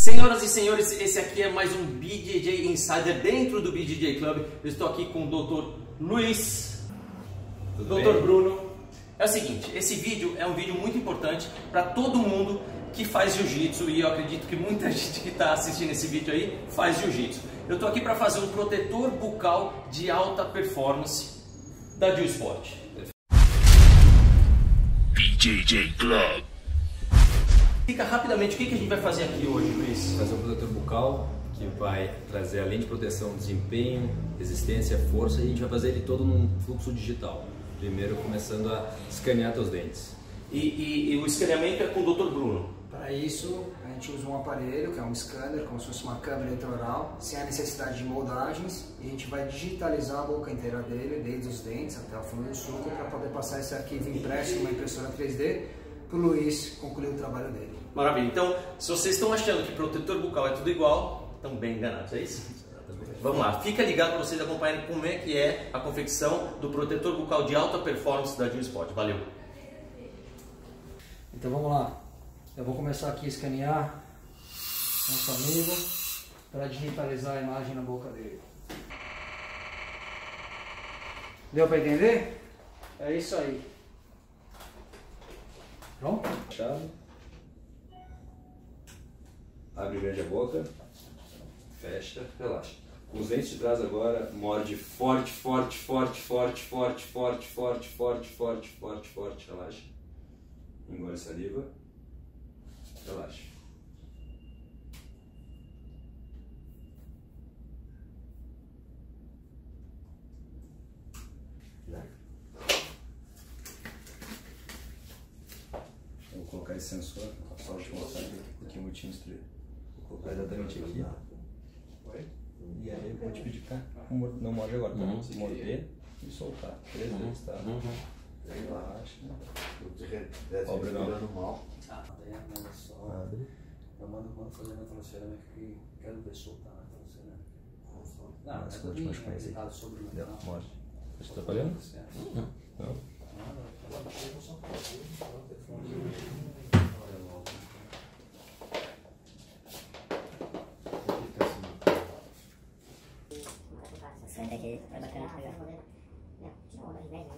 Senhoras e senhores, esse aqui é mais um BJJ Insider dentro do BJJ Club. Eu estou aqui com o Dr. Luiz, Dr. Bruno. É o seguinte, esse vídeo é um vídeo muito importante para todo mundo que faz jiu-jitsu, e eu acredito que muita gente que está assistindo esse vídeo aí faz jiu-jitsu. Eu estou aqui para fazer um protetor bucal de alta performance da Diosport. BJJ Club. Explica rapidamente o que a gente vai fazer aqui hoje, Luiz. Fazer um protetor bucal que vai trazer, além de proteção, desempenho, resistência, força, e a gente vai fazer ele todo num fluxo digital. Primeiro começando a escanear teus dentes. E o escaneamento é com o Dr. Bruno? Para isso, a gente usa um aparelho, que é um scanner, como se fosse uma câmera intraoral, sem a necessidade de moldagens, e a gente vai digitalizar a boca inteira dele, desde os dentes até o fundo do suco, para poder passar esse arquivo impresso numa impressora 3D, para o Luiz concluir o trabalho dele. Maravilha. Então, se vocês estão achando que protetor bucal é tudo igual, estão bem enganados, é isso? Exatamente. Vamos lá, fica ligado para vocês acompanharem como é que é a confecção do protetor bucal de alta performance da Jiu-Sport. Valeu! Então vamos lá, eu vou começar aqui a escanear nosso amigo para digitalizar a imagem na boca dele. Deu para entender? É isso aí. Pronto? Chave. Abre grande a boca, fecha, relaxa. Com os dentes de trás agora, morde forte, forte, forte, forte, forte, forte, forte, forte, forte, forte, forte, relaxa. Engole saliva, relaxa. Vou colocar esse sensor, só de mostrar que eu vou te instruir. Vou colocar exatamente aqui. E aí eu vou te pedir pra não morde agora, tá? Morder e soltar. 3 vezes, tá? Relaxa. Ó, Bruno. Mal. Abre. Eu mando quando fazer na transferência que quero ver soltar na transferência. Não, mas quando te machucar isso aí. Sobre o dela. Morde. Tá te atrapalhando? Não. Senta aqui, vai bater na cabeça. Não, não, não.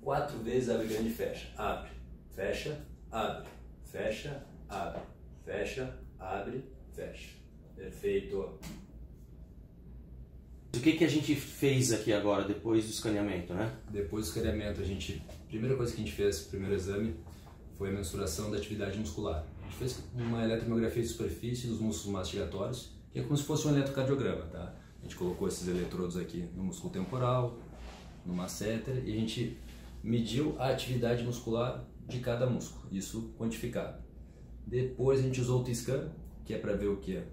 Quatro vezes abre grande e fecha. Abre, fecha, abre, fecha, abre, fecha, abre, fecha. Perfeito. O que a gente fez aqui agora, depois do escaneamento, né? Depois do escaneamento, a primeira coisa que a gente fez, o primeiro exame, foi a mensuração da atividade muscular. A gente fez uma eletromiografia de superfície dos músculos mastigatórios, que é como se fosse um eletrocardiograma, tá? A gente colocou esses eletrodos aqui no músculo temporal, no masseter, e a gente mediu a atividade muscular de cada músculo, isso quantificado. Depois a gente usou o T-Scan, que é para ver o quê?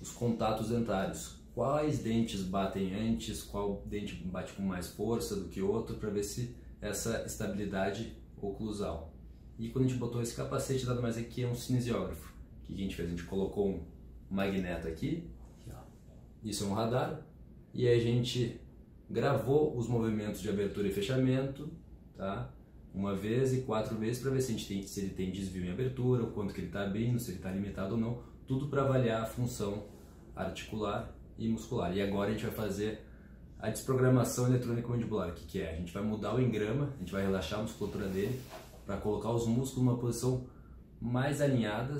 Os contatos dentários. Quais dentes batem antes, qual dente bate com mais força do que outro, para ver se essa estabilidade oclusal. E quando a gente botou esse capacete, nada mais aqui é um cinesiógrafo. O que a gente fez? A gente colocou um magneto aqui, isso é um radar, e a gente gravou os movimentos de abertura e fechamento, tá? 1 vez e 4 vezes, para ver se, se ele tem desvio em abertura, o quanto que ele está abrindo, se ele está limitado ou não, tudo para avaliar a função articular e muscular. E agora a gente vai fazer a desprogramação eletrônica mandibular. O que é? A gente vai mudar o engrama, a gente vai relaxar a musculatura dele para colocar os músculos numa posição mais alinhada,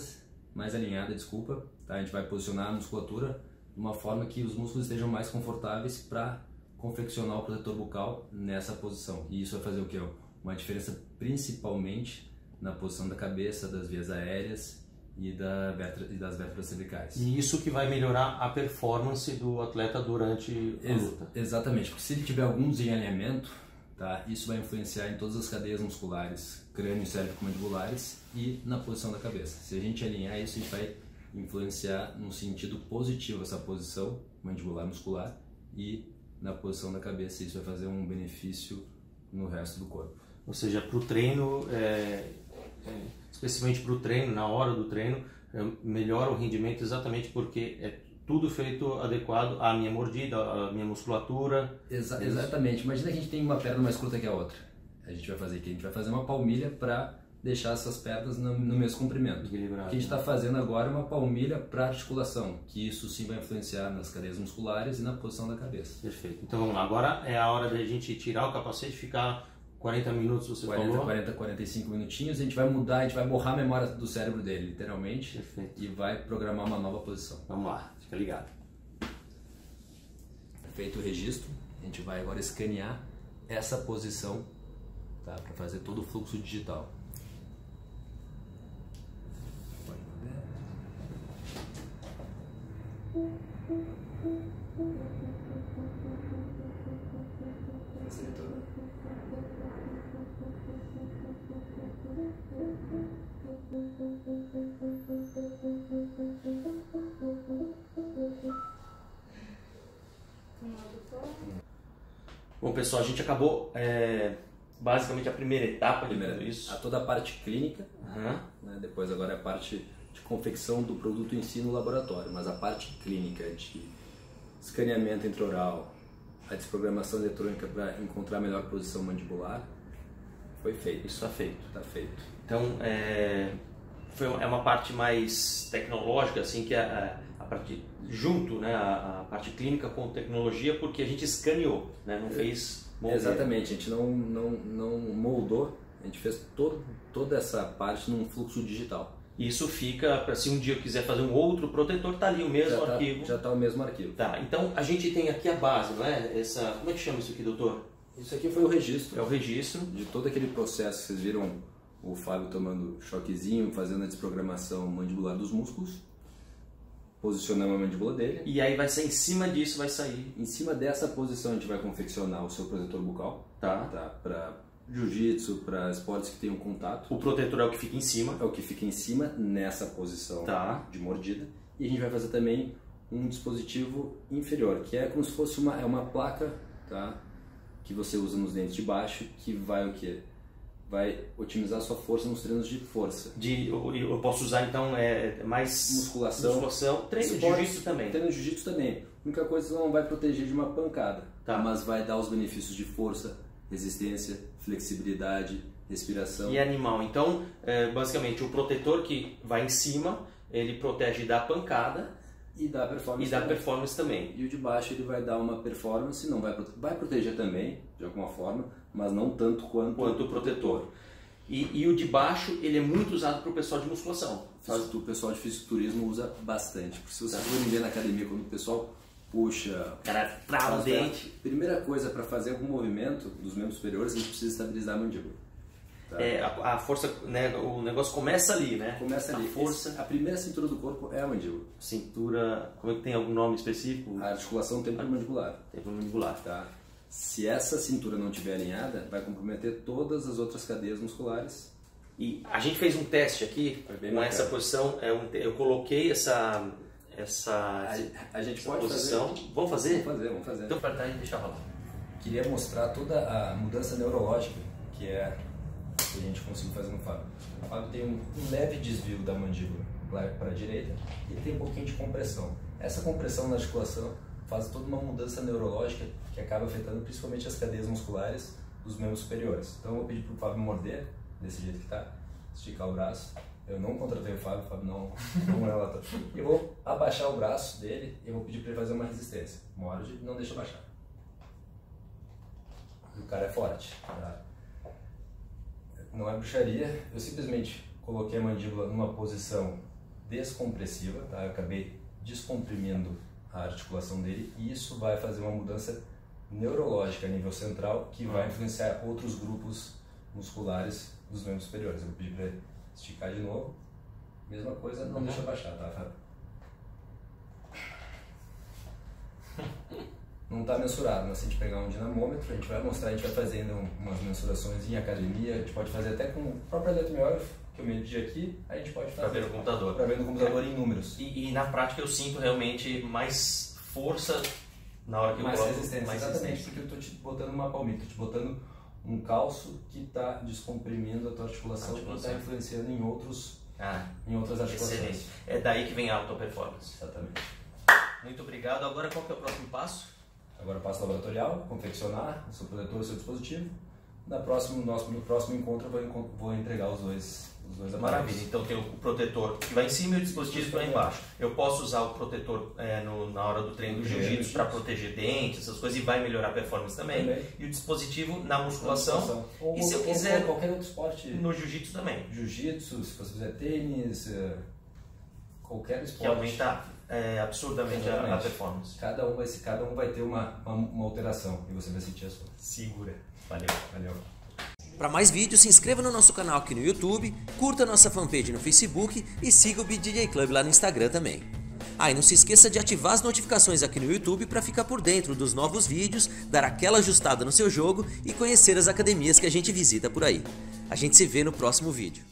tá? A gente vai posicionar a musculatura de uma forma que os músculos estejam mais confortáveis para confeccionar o protetor bucal nessa posição. E isso vai fazer o que? Uma diferença principalmente na posição da cabeça, das vias aéreas e das vértebras cervicais. E isso que vai melhorar a performance do atleta durante a luta. Exatamente, porque se ele tiver algum desalinhamento, tá, isso vai influenciar em todas as cadeias musculares, crânio, cérvico, mandibulares e na posição da cabeça. Se a gente alinhar isso, a gente vai influenciar num sentido positivo essa posição mandibular muscular e na posição da cabeça. Isso vai fazer um benefício no resto do corpo. Ou seja, para o treino... especialmente para o treino, na hora do treino, melhora o rendimento exatamente porque é tudo feito adequado à minha mordida, à minha musculatura. Exatamente. Imagina que a gente tem uma perna mais curta que a outra. A gente vai fazer aqui, a gente vai fazer uma palmilha para deixar essas pernas no mesmo comprimento. Equilibrado, o que a gente está fazendo agora é uma palmilha para articulação, que isso sim vai influenciar nas cadeias musculares e na posição da cabeça. Perfeito. Então vamos lá, agora é a hora da gente tirar o capacete e ficar 40 minutos, você falou? 45 minutinhos, a gente vai mudar, a gente vai borrar a memória do cérebro dele, literalmente. Perfeito. E vai programar uma nova posição. Vamos lá, fica ligado. Feito o registro, a gente vai agora escanear essa posição, tá? Para fazer todo o fluxo digital. Bom, pessoal, a gente acabou basicamente a primeira etapa de tudo isso. A toda a parte clínica, né? Depois agora é a parte de confecção do produto em si no laboratório, mas a parte clínica de escaneamento intraoral, a desprogramação eletrônica para encontrar a melhor posição mandibular, foi feito. Isso está feito. Está feito. Então, é uma parte mais tecnológica, assim, que a parte junto, né, a parte clínica com tecnologia, porque a gente escaneou, né, não fez molde. Exatamente, a gente não moldou, a gente fez toda essa parte num fluxo digital. Isso fica, para se um dia eu quiser fazer um outro protetor, tá ali o mesmo arquivo. Já tá o mesmo arquivo. Tá, então a gente tem aqui a base, não é? Essa, como é que chama isso aqui, doutor? Isso aqui foi o registro. É o registro. De todo aquele processo que vocês viram o Fábio tomando choquezinho, fazendo a desprogramação mandibular dos músculos, posicionando a mandíbula dele. E aí vai ser em cima disso, vai sair. Em cima dessa posição a gente vai confeccionar o seu protetor bucal. Tá. Para jiu-jitsu, para esportes que tenham contato. O protetor é o que fica em cima. É o que fica em cima nessa posição de mordida. E a gente vai fazer também um dispositivo inferior, que é como se fosse uma placa, tá? Que você usa nos dentes de baixo, que vai o quê? Vai otimizar a sua força nos treinos de força. Eu posso usar então mais musculação, treino de jiu-jitsu também. Treino de jiu-jitsu também. A única coisa que não vai proteger de uma pancada, mas vai dar os benefícios de força, resistência, flexibilidade, respiração. E animal. Então, basicamente, o protetor que vai em cima, ele protege da pancada e da performance, também. E o de baixo ele vai dar uma performance, não vai proteger também, de alguma forma, mas não tanto quanto o protetor. E o de baixo ele é muito usado para o pessoal de musculação. O pessoal de fisiculturismo usa bastante. Porque se você for ver na academia, quando o pessoal puxa, o cara trava o dente. A primeira coisa para fazer algum movimento dos membros superiores, a gente precisa estabilizar a mandíbula. Tá? A força, né, o negócio começa ali, né? Começa ali. A primeira cintura do corpo é a mandíbula. Cintura, como é que tem algum nome específico? A articulação temporomandibular. Temporomandibular, tá? Se essa cintura não estiver alinhada, vai comprometer todas as outras cadeias musculares. E a gente fez um teste aqui com essa posição. Eu coloquei essa posição. Vamos fazer? Vamos fazer. Então, para trás, deixa rolar. Queria mostrar toda a mudança neurológica que é que a gente conseguiu fazer no Fábio. O Fábio tem um leve desvio da mandíbula para a direita e tem um pouquinho de compressão. Essa compressão na articulação faz toda uma mudança neurológica que acaba afetando principalmente as cadeias musculares dos membros superiores. Então eu vou pedir para o Fábio morder, desse jeito que está, esticar o braço. Eu não contratei o Fábio não é relator. Eu vou abaixar o braço dele e vou pedir para ele fazer uma resistência. Morde, não deixa abaixar. O cara é forte, tá? Não é bruxaria, eu simplesmente coloquei a mandíbula numa posição descompressiva, tá? Eu acabei descomprimindo a articulação dele e isso vai fazer uma mudança neurológica a nível central que vai influenciar outros grupos musculares dos membros superiores. Eu vou pedir para ele esticar de novo, mesma coisa, não deixa baixar, tá, Fábio? Não está mensurado, mas se a gente pegar um dinamômetro, a gente vai mostrar, a gente vai fazer ainda umas mensurações em academia, a gente pode fazer até com o próprio eletromiógrafo, que eu medi aqui, a gente pode fazer. Para ver no computador. Para ver no computador em números. E na prática eu sinto realmente mais força na hora que eu coloco. Mais resistência, exatamente, porque eu estou te botando uma palmilha, estou te botando um calço que está descomprimindo a tua articulação e está influenciando em outras articulações. Excelente. É daí que vem a alta performance. Exatamente. Muito obrigado. Agora qual que é o próximo passo? Agora o passo laboratorial, confeccionar o seu protetor, o seu dispositivo. No próximo encontro eu vou entregar os dois aparelhos. Maravilha, então tem o protetor que vai em cima e o dispositivo que vai embaixo. Eu posso usar o protetor na hora do treino do jiu-jitsu para proteger dentes, essas coisas, e vai melhorar a performance também. E o dispositivo na musculação. E se eu quiser, qualquer outro esporte. No jiu-jitsu também. Jiu-jitsu, se você fizer tênis, qualquer esporte. Que aumenta absurdamente a performance. Cada um vai ter uma alteração e você vai sentir a sua. Segura. Valeu. Para mais vídeos, se inscreva no nosso canal aqui no YouTube, curta nossa fanpage no Facebook e siga o BJJ Club lá no Instagram também. E não se esqueça de ativar as notificações aqui no YouTube para ficar por dentro dos novos vídeos, dar aquela ajustada no seu jogo e conhecer as academias que a gente visita por aí. A gente se vê no próximo vídeo.